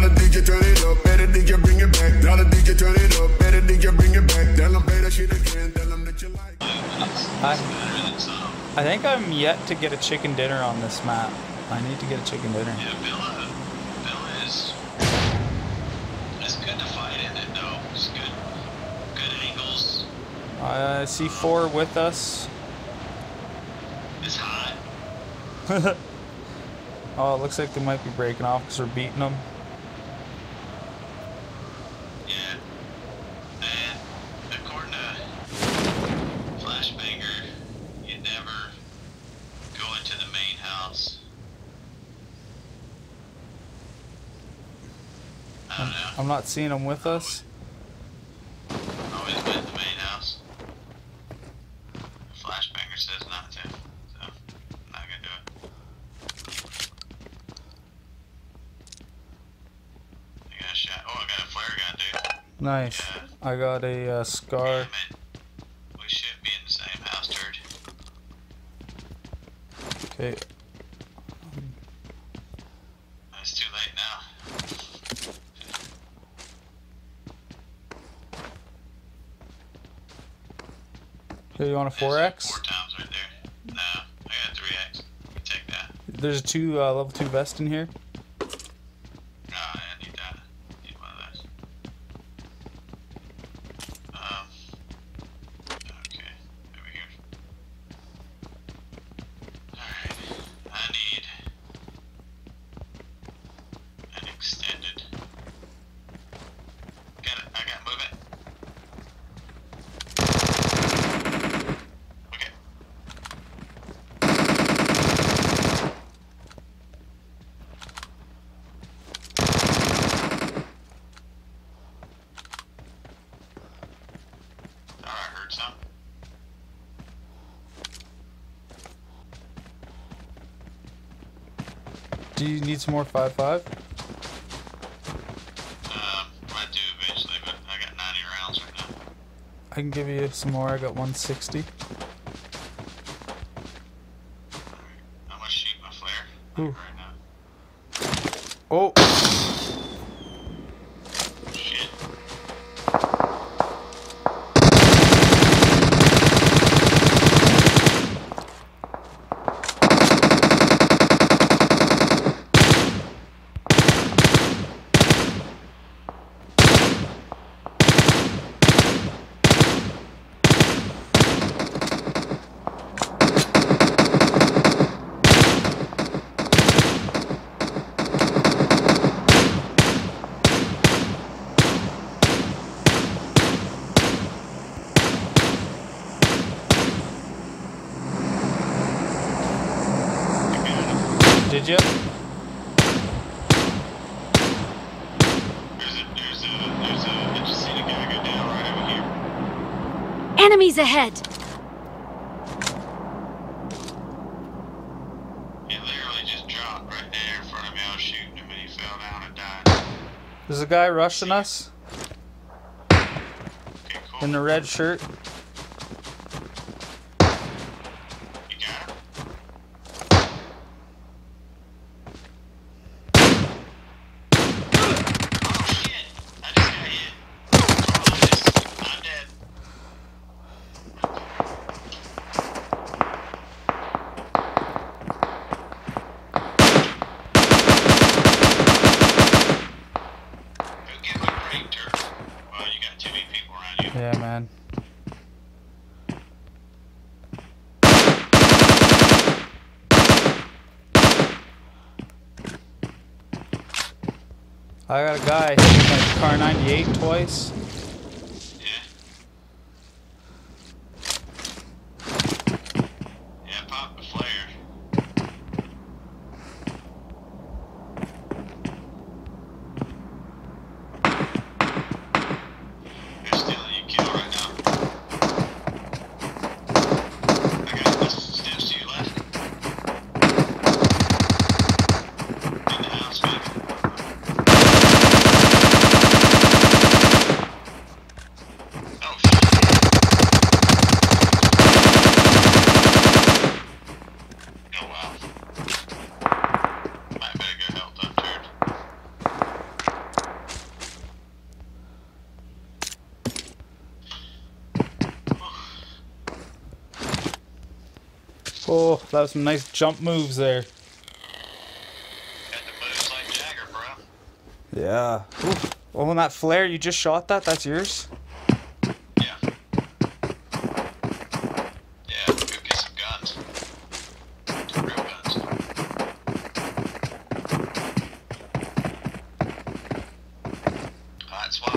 Now the DJ turn it up, better DJ bring it back. Now the DJ turn it up, better DJ bring it back. Tell them better shit again, tell them that you like. I think I'm yet to get a chicken dinner on this map. I need to get a chicken dinner. Yeah, Bella is... It's good to fight in it, though. It's good angles. I see four with us. It's hot. Oh, it looks like they might be breaking off because we're beating them. Yeah. And according to Flashbanger, you never go into the main house. I don't know. I'm not seeing them with us. Always with the main house. Flashbanger says not to. Nice. Yeah. I got a scar. Damn it. We should be in the same house, dude. Okay. It's too late now. Hey, you want a 4X? Like 4 times right there. No, I got a 3X. You take that. There's a level 2 vest in here. Do you need some more 5.5? I do eventually, but I got 90 rounds right now. I can give you some more. I got 160. I'm gonna shoot my flare right now. Oh! Shit. Did you? I just seen a guy go down right over here. Enemies ahead! He literally just dropped right there in front of me. I was shooting him and he fell down and died. There's a guy rushing us. Okay, cool. In the red shirt. Yeah, man. I got a guy hitting my car 98 twice. Yeah, pop the flare. That was some nice jump moves there. Got the moves like Jagger, bro. Yeah. Ooh. Oh, and that flare, you just shot that? That's yours? Yeah. Yeah, go get some guns. Some real guns. Hot swap.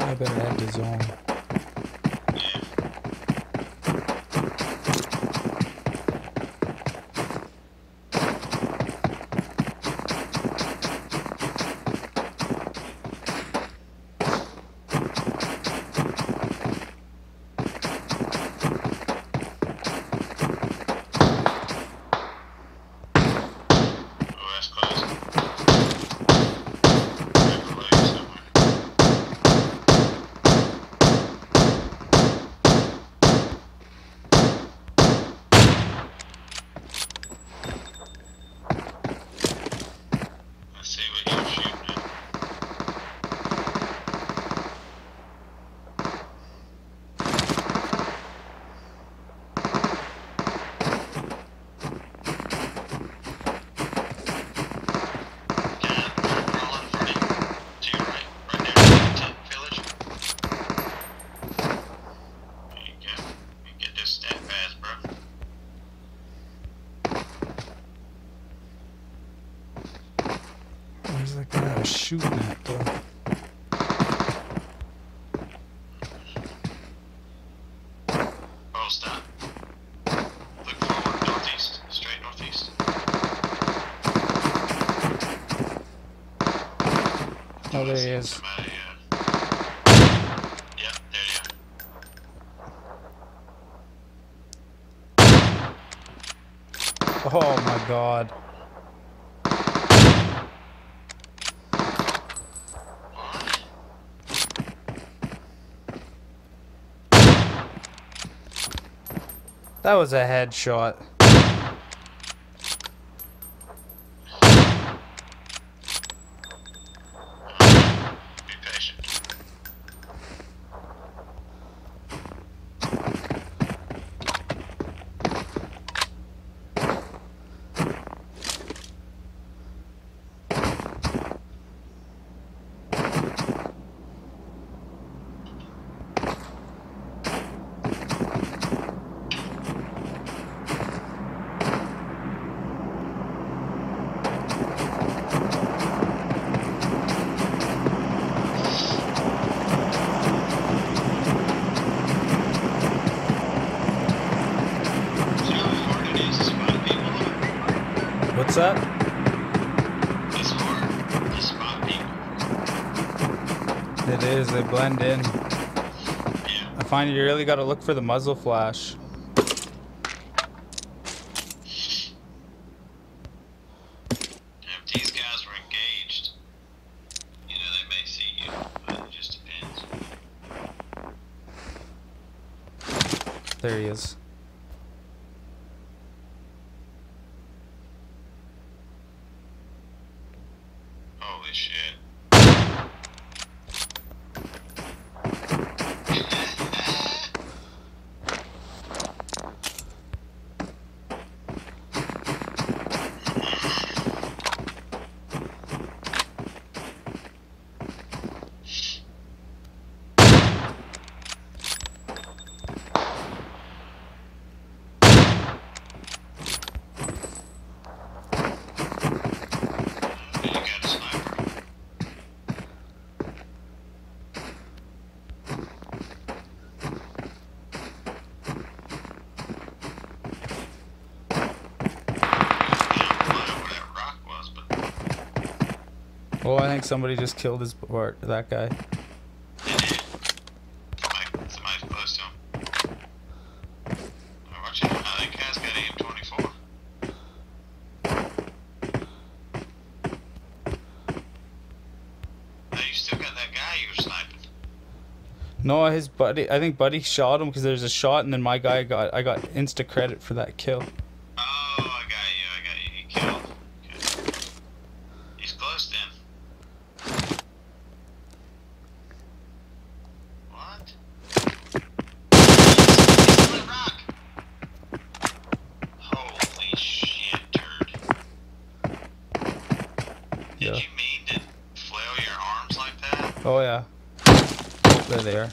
I better have the zone. Shooting at though. Oh, stop. Look forward, northeast, straight northeast. Oh, there he is. Yeah, there you are. Oh my god. That was a headshot. Be patient. What's up? It's hard to spot people. It is, they blend in. Yeah. I find you really gotta look for the muzzle flash. If these guys were engaged, you know, they may see you, but just There he is. Holy shit. Oh, I think somebody just killed his part, that guy. Somebody close to him. I'm watching. I think Kaz got AM24. Now you still got that guy you were sniping. No, his buddy. I think Buddy shot him because there's a shot, and then my guy got. I got insta credit for that kill. Oh, I got you. I got you. He killed. Okay. He's close then. Did you mean to flail your arms like that? Oh yeah. There they are.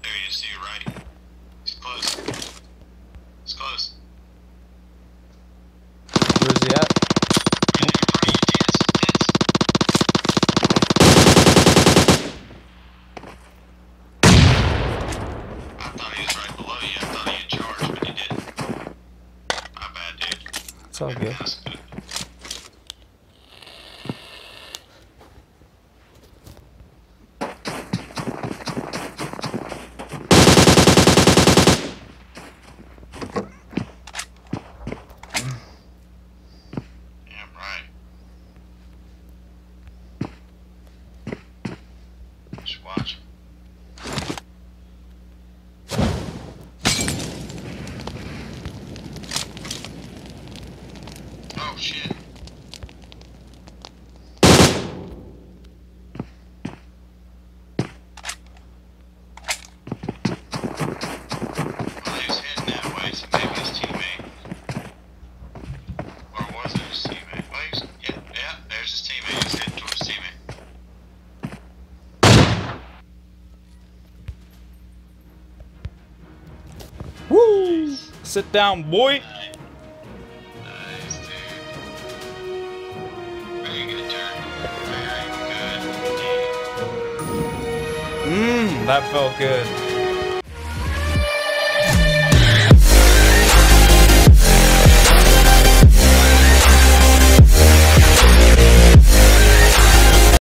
There he is to your right. He's close. He's close. Where's he at? It's all good. Oh shit. Well, he was heading that way, so maybe his teammate. Or was it his teammate? Well, he was, yeah, there's his teammate. He was heading towards his teammate. Woo! Nice. Sit down, boy! That felt good.